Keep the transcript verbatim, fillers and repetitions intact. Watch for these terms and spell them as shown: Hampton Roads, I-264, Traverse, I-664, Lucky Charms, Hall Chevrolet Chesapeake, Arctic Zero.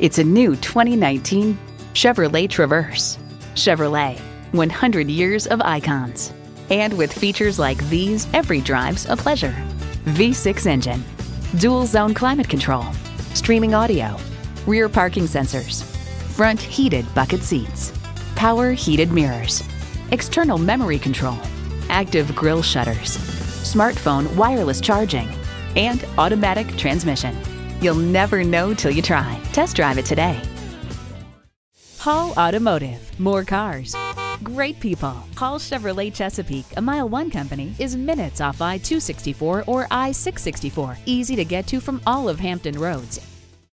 It's a new twenty nineteen Chevrolet Traverse. Chevrolet, one hundred years of icons. And with features like these, every drive's a pleasure. V six engine, dual zone climate control, streaming audio, rear parking sensors, front heated bucket seats, power heated mirrors, external memory control, active grille shutters, smartphone wireless charging, and automatic transmission. You'll never know till you try. Test drive it today. Hall Automotive, more cars, great people. Hall Chevrolet Chesapeake, a mile one company, is minutes off I two sixty-four or I six sixty-four. Easy to get to from all of Hampton Roads.